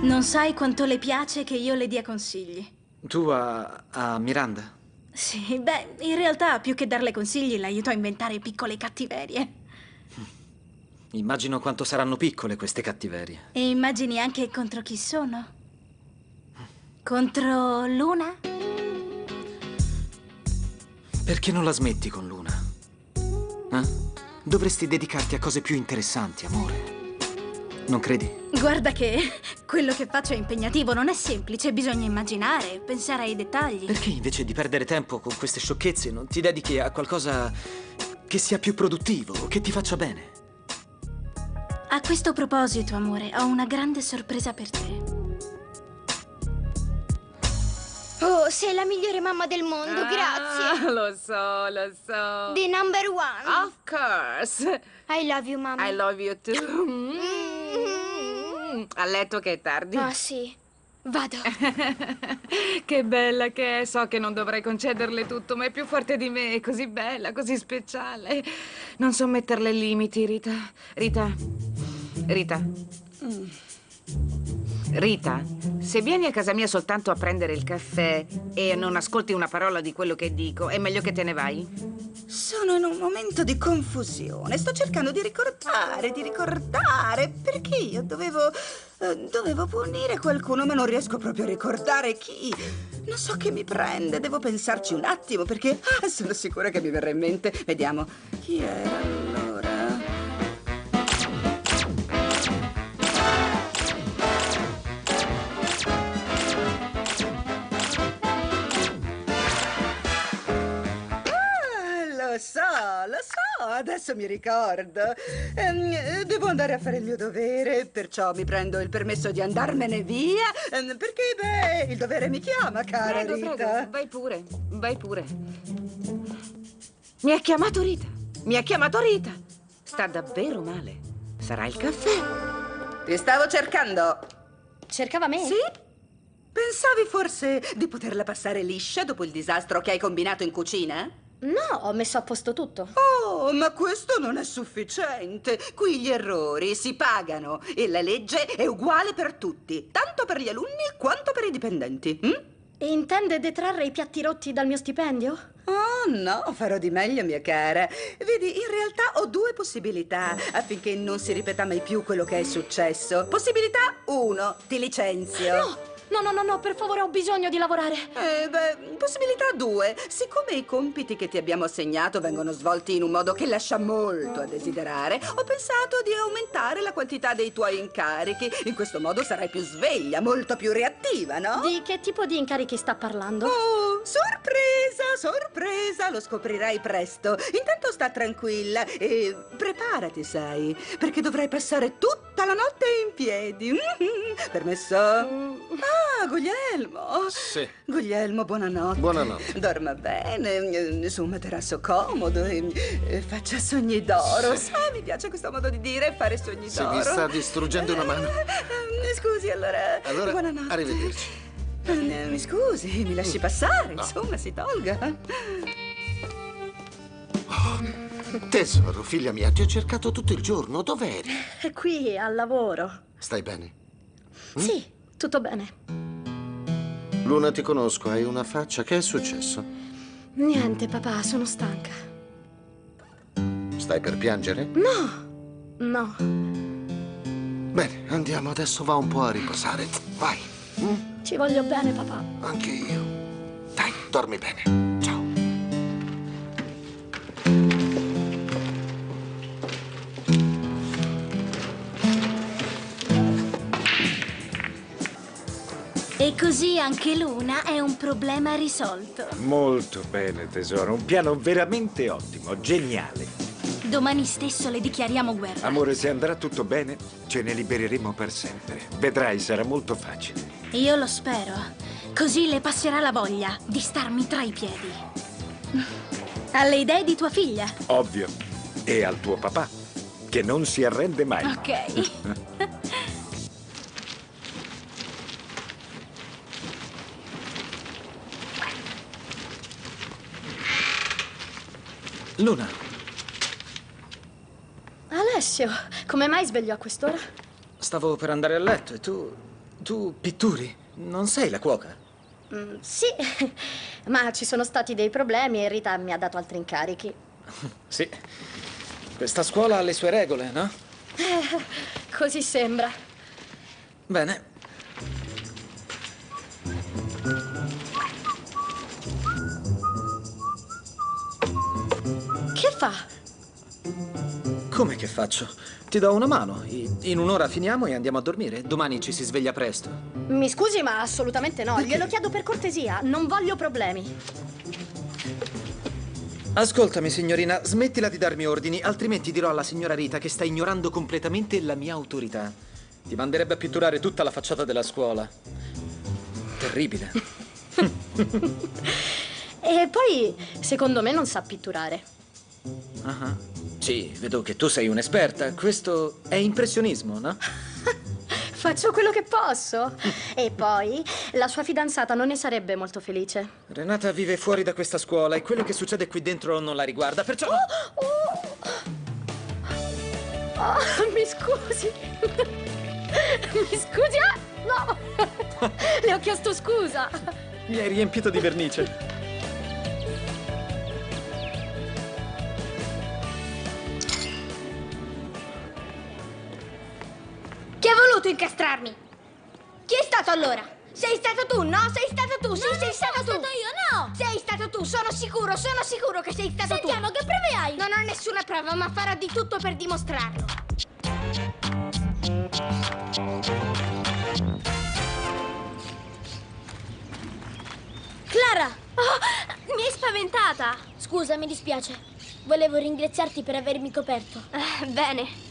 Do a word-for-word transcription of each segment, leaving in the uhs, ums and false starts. Non sai quanto le piace che io le dia consigli. Tu a, a Miranda? Sì, beh, in realtà più che darle consigli l'aiuto a inventare piccole cattiverie. Immagino quanto saranno piccole queste cattiverie. E immagini anche contro chi sono? Contro Luna? Perché non la smetti con Luna? Eh? Dovresti dedicarti a cose più interessanti, amore. Non credi? Guarda che quello che faccio è impegnativo, non è semplice, bisogna immaginare, pensare ai dettagli. Perché invece di perdere tempo con queste sciocchezze non ti dedichi a qualcosa che sia più produttivo, che ti faccia bene? A questo proposito, amore, ho una grande sorpresa per te. Oh, sei la migliore mamma del mondo, ah, grazie. Lo so, lo so. The number one. Of course. I love you, mamma. I love you too. Mm. A letto che è tardi. Ah, sì. Vado. Che bella che è. So che non dovrei concederle tutto, ma è più forte di me. È così bella, così speciale. Non so metterle limiti, Rita. Rita. Rita. Mm. Rita, se vieni a casa mia soltanto a prendere il caffè e non ascolti una parola di quello che dico, è meglio che te ne vai. Sono in un momento di confusione. Sto cercando di ricordare, di ricordare, perché io dovevo... Eh, dovevo punire qualcuno, ma non riesco proprio a ricordare chi. Non so che mi prende, devo pensarci un attimo, perché ah, sono sicura che mi verrà in mente. Vediamo, chi era allora? Lo so, lo so, adesso mi ricordo. Eh, devo andare a fare il mio dovere, perciò mi prendo il permesso di andarmene via, eh, perché, beh, il dovere mi chiama, cara prego, Rita. Prego, vai pure, vai pure. Mi ha chiamato Rita, mi ha chiamato Rita. Sta davvero male. Sarà il caffè. Ti stavo cercando. Cercava me? Sì. Pensavi forse di poterla passare liscia dopo il disastro che hai combinato in cucina? No, ho messo a posto tutto. Oh, ma questo non è sufficiente. Qui gli errori si pagano e la legge è uguale per tutti, tanto per gli alunni quanto per i dipendenti. Hm? E intende detrarre i piatti rotti dal mio stipendio? Oh no, farò di meglio, mia cara. Vedi, in realtà ho due possibilità affinché non si ripeta mai più quello che è successo. Possibilità uno, ti licenzio. No! No, no, no, no, per favore, ho bisogno di lavorare. Eh, beh, possibilità due. Siccome i compiti che ti abbiamo assegnato vengono svolti in un modo che lascia molto a desiderare, ho pensato di aumentare la quantità dei tuoi incarichi. In questo modo sarai più sveglia, molto più reattiva, no? Di che tipo di incarichi sta parlando? Oh, sorpresa, sorpresa, lo scoprirai presto. Intanto sta tranquilla e preparati, sai, perché dovrai passare tutta la notte in piedi. Mm-hmm. Permesso? Ah, Ah, Guglielmo! Sì. Guglielmo, buonanotte. Buonanotte. Dorma bene, su un materasso comodo e, e faccia sogni d'oro. Sì. Sì, mi piace questo modo di dire, fare sogni d'oro. Sì, mi sta distruggendo una mano. Scusi, allora. Allora, buonanotte. Arrivederci. Mi scusi, mi lasci passare, no. Insomma, si tolga. Oh, tesoro, figlia mia, ti ho cercato tutto il giorno. Dov'eri? Qui, al lavoro. Stai bene? Mm? Sì. Tutto bene. Luna, ti conosco, hai una faccia. Che è successo? Niente, papà, sono stanca. Stai per piangere? No, no. Bene, andiamo, adesso va un po' a riposare. Vai. Mm? Ci voglio bene, papà. Anche io. Dai, dormi bene. Ciao. E così anche Luna è un problema risolto. Molto bene, tesoro. Un piano veramente ottimo, geniale. Domani stesso le dichiariamo guerra. Amore, se andrà tutto bene, ce ne libereremo per sempre. Vedrai, sarà molto facile. Io lo spero. Così le passerà la voglia di starmi tra i piedi. Alle idee di tua figlia? Ovvio. E al tuo papà, che non si arrende mai. Ok. Luna. Alessio, come mai sveglio a quest'ora? Stavo per andare a letto e tu... Tu pitturi? Non sei la cuoca? Mm, sì, ma ci sono stati dei problemi e Rita mi ha dato altri incarichi. Sì, questa scuola ha le sue regole, no? Eh, così sembra. Bene. Che fa? Come che faccio? Ti do una mano. In un'ora finiamo e andiamo a dormire. Domani ci si sveglia presto. Mi scusi, ma assolutamente no. Perché? Glielo chiedo per cortesia. Non voglio problemi. Ascoltami, signorina. Smettila di darmi ordini, altrimenti dirò alla signora Rita che sta ignorando completamente la mia autorità. Ti manderebbe a pitturare tutta la facciata della scuola. Terribile. E poi, secondo me, non sa pitturare. Uh-huh. Sì, vedo che tu sei un'esperta. Questo è impressionismo, no? Faccio quello che posso. E poi, la sua fidanzata non ne sarebbe molto felice. Renata vive fuori da questa scuola e quello che succede qui dentro non la riguarda, perciò... Oh, oh. Oh, mi scusi. Mi scusi? Ah, no! Le ho chiesto scusa. Mi hai riempito di vernice. Incastrarmi. Chi è stato allora? Sei stato tu, no? Sei stato tu, sì, sei stato tu. Non sono stato io, no? Sei stato tu, sono sicuro, sono sicuro che sei stato tu. Sentiamo, che prove hai? Non ho nessuna prova, ma farò di tutto per dimostrarlo. Clara! Oh, mi hai spaventata. Scusa, mi dispiace. Volevo ringraziarti per avermi coperto. Eh, bene.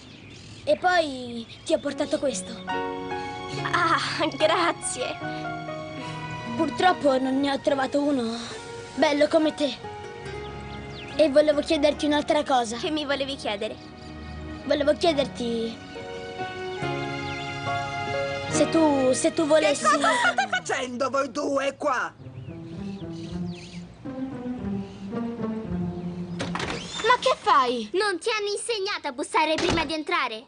E poi ti ho portato questo. Ah, grazie. Purtroppo non ne ho trovato uno bello come te. E volevo chiederti un'altra cosa. Che mi volevi chiedere? Volevo chiederti... Se tu... se tu volessi... Che cosa state facendo voi due qua? Ma che fai? Non ti hanno insegnato a bussare prima di entrare?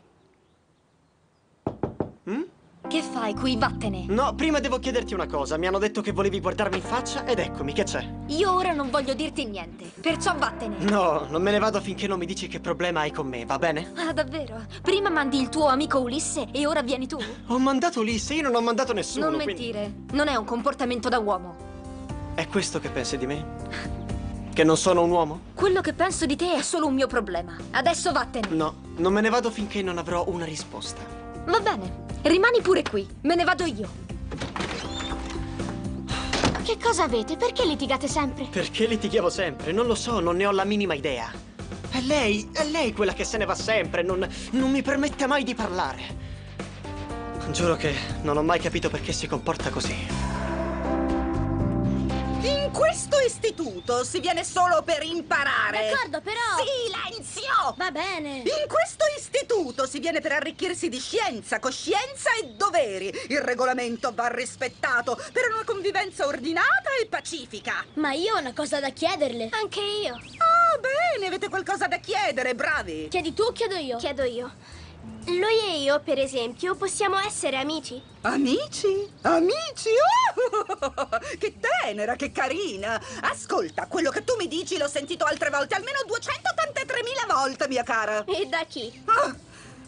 Mm? Che fai qui? Vattene! No, prima devo chiederti una cosa. Mi hanno detto che volevi guardarmi in faccia ed eccomi, che c'è? Io ora non voglio dirti niente, perciò vattene! No, non me ne vado finché non mi dici che problema hai con me, va bene? Ah, davvero? Prima mandi il tuo amico Ulisse e ora vieni tu? Ho mandato Ulisse, io non ho mandato nessuno, Non mentire, quindi... non è un comportamento da uomo. È questo che pensi di me? Che non sono un uomo? Quello che penso di te è solo un mio problema. Adesso vattene. No, non me ne vado finché non avrò una risposta. Va bene, rimani pure qui. Me ne vado io. Che cosa avete? Perché litigate sempre? Perché litighiamo sempre? Non lo so, non ne ho la minima idea. È lei, è lei quella che se ne va sempre. Non, non mi permette mai di parlare. Giuro che non ho mai capito perché si comporta così. In questo istituto si viene solo per imparare. D'accordo, però... Silenzio! Va bene. In questo istituto si viene per arricchirsi di scienza, coscienza e doveri. Il regolamento va rispettato per una convivenza ordinata e pacifica. Ma io ho una cosa da chiederle. Anche io. Ah, bene, avete qualcosa da chiedere, bravi. Chiedi tu o chiedo io? Chiedo io. Lui e io, per esempio, possiamo essere amici. Amici? Amici? Oh! Che tenera, che carina! Ascolta, quello che tu mi dici l'ho sentito altre volte, almeno duecentottantatremila volte, mia cara. E da chi? Oh,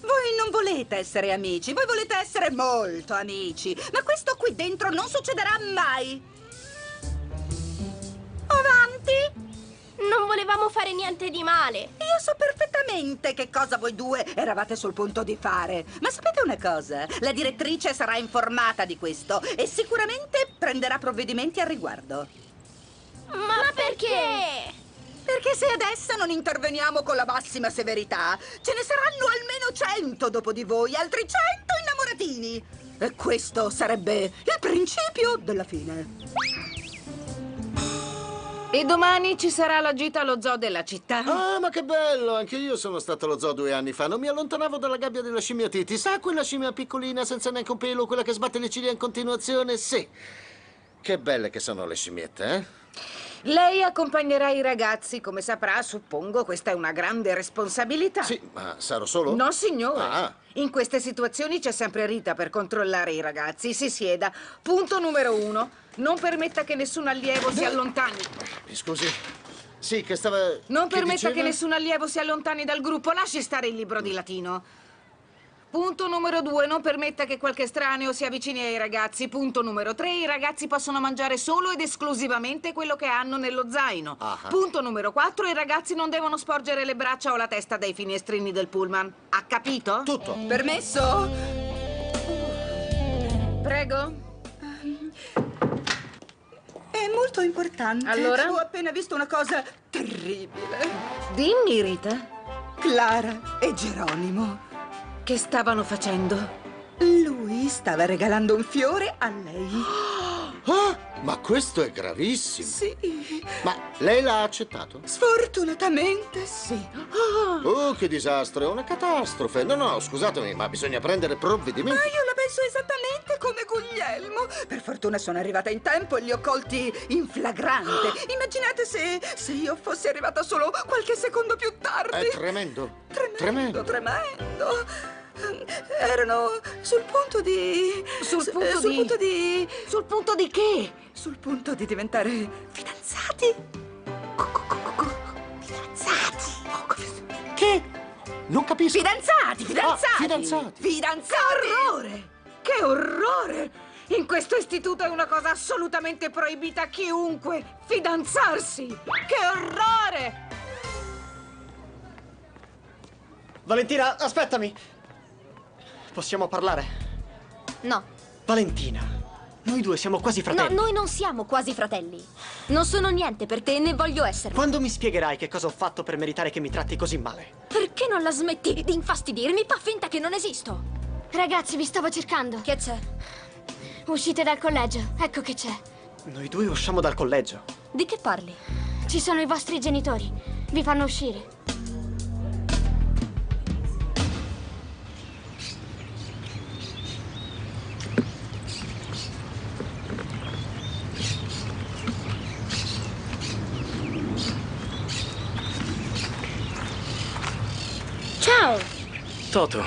voi non volete essere amici, voi volete essere molto amici. Ma questo qui dentro non succederà mai. Avanti! Non volevamo fare niente di male. Io so perfettamente che cosa voi due eravate sul punto di fare. Ma sapete una cosa? La direttrice sarà informata di questo e sicuramente prenderà provvedimenti al riguardo. Ma, Ma perché? perché? Perché se adesso non interveniamo con la massima severità, ce ne saranno almeno cento dopo di voi, altri cento innamoratini. E questo sarebbe il principio della fine. E domani ci sarà la gita allo zoo della città. Ah, ma che bello! Anche io sono stato allo zoo due anni fa. Non mi allontanavo dalla gabbia della scimmia Titi. Sa quella scimmia piccolina senza neanche un pelo, quella che sbatte le ciglia in continuazione? Sì. Che belle che sono le scimmiette, eh? Lei accompagnerà i ragazzi, come saprà, suppongo, questa è una grande responsabilità. Sì, ma sarò solo? No, signore. Ah. In queste situazioni c'è sempre Rita per controllare i ragazzi. Si sieda. Punto numero uno. Non permetta che nessun allievo si allontani. Mi scusi. Sì, che stava... Non che permetta diceva... che nessun allievo si allontani dal gruppo. Lasci stare il libro di latino. Punto numero due, non permetta che qualche estraneo si avvicini ai ragazzi. Punto numero tre, i ragazzi possono mangiare solo ed esclusivamente quello che hanno nello zaino. Uh-huh. Punto numero quattro, i ragazzi non devono sporgere le braccia o la testa dai finestrini del pullman. Ha capito? Tutto. Permesso? Prego. È molto importante. Allora? Ho appena visto una cosa terribile. Dimmi, Rita. Clara e Geronimo. Che stavano facendo? Lui stava regalando un fiore a lei. Ah, ma questo è gravissimo. Sì. Ma lei l'ha accettato? Sfortunatamente sì. Oh. Oh, che disastro, è una catastrofe. No, no, scusatemi, ma bisogna prendere provvedimenti. Ma io la penso esattamente come Guglielmo. Per fortuna sono arrivata in tempo e li ho colti in flagrante. Oh. Immaginate se, se io fossi arrivata solo qualche secondo più tardi. È tremendo. Tremendo, tremendo. tremendo. Erano sul punto di... Sul punto, eh, sul di... punto di... Sul punto di che? Sul punto di diventare fidanzati. Fidanzati. Che? Non capisco. Fidanzati, fidanzati. Ah, fidanzati. Fidanzati. Che orrore. Che orrore. In questo istituto è una cosa assolutamente proibita a chiunque. Fidanzarsi. Che orrore. Valentina, aspettami. Possiamo parlare? No. Valentina, noi due siamo quasi fratelli. No, noi non siamo quasi fratelli. Non sono niente per te e ne voglio essere. Quando mi spiegherai che cosa ho fatto per meritare che mi tratti così male? Perché non la smetti di infastidirmi? Fa finta che non esisto. Ragazzi, vi stavo cercando. Che c'è? Uscite dal collegio. Ecco che c'è. Noi due usciamo dal collegio. Di che parli? Ci sono i vostri genitori. Vi fanno uscire. Toto.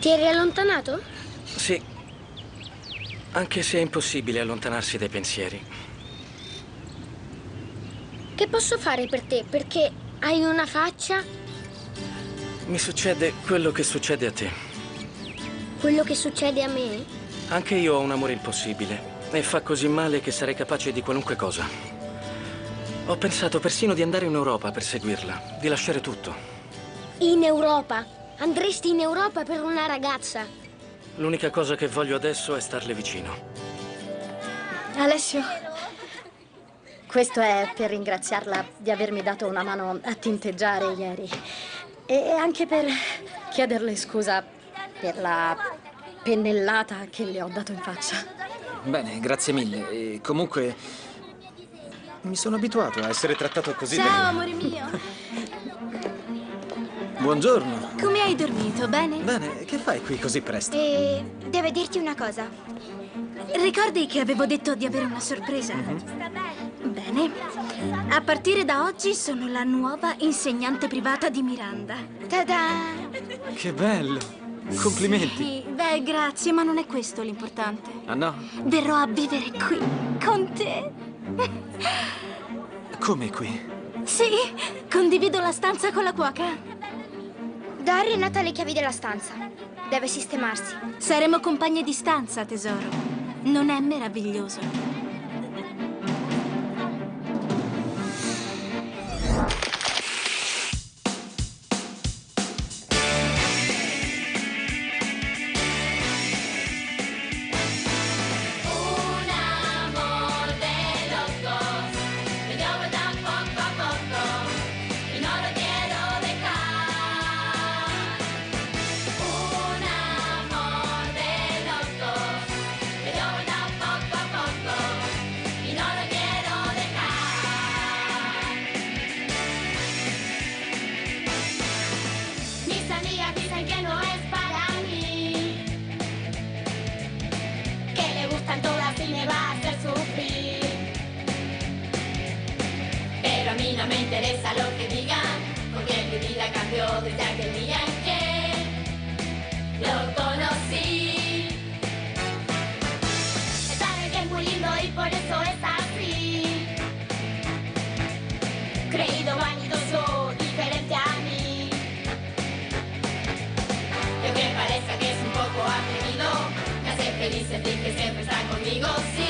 Ti eri allontanato? Sì. Anche se è impossibile allontanarsi dai pensieri. Che posso fare per te? Perché hai una faccia... Mi succede quello che succede a te. Quello che succede a me? Anche io ho un amore impossibile. E fa così male che sarei capace di qualunque cosa. Ho pensato persino di andare in Europa per seguirla. Di lasciare tutto. In Europa? Andresti in Europa per una ragazza. L'unica cosa che voglio adesso è starle vicino. Alessio, questo è per ringraziarla di avermi dato una mano a tinteggiare ieri. E anche per chiederle scusa per la pennellata che le ho dato in faccia. Bene, grazie mille. E comunque, mi sono abituato a essere trattato così bene. Ciao, amore mio. Buongiorno. Come hai dormito? Bene? Bene. Che fai qui così presto? E... devo dirti una cosa. Ricordi che avevo detto di avere una sorpresa? Mm-hmm. Bene. A partire da oggi sono la nuova insegnante privata di Miranda. Ta-da! Che bello. Complimenti. Sì. Beh, grazie, ma non è questo l'importante. Ah, no? Verrò a vivere qui, con te. Come qui? Sì, condivido la stanza con la cuoca. Do a Renata le chiavi della stanza. Deve sistemarsi. Saremo compagne di stanza, tesoro. Non è meraviglioso? no me interesa lo que digan, porque en mi vida cambió desde aquel día en que lo conocí. Sabe que es muy lindo y por eso es así. Creído, vanidoso, diferente a mí. Y aunque parezca que es un poco atrevido, me hace feliz sentir que siempre está conmigo, sí.